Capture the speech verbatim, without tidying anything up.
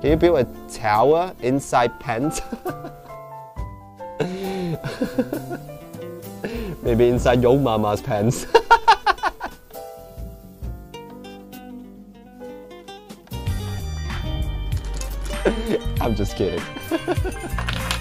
Can you build a tower inside pants? Maybe inside your mama's pants. I'm just kidding.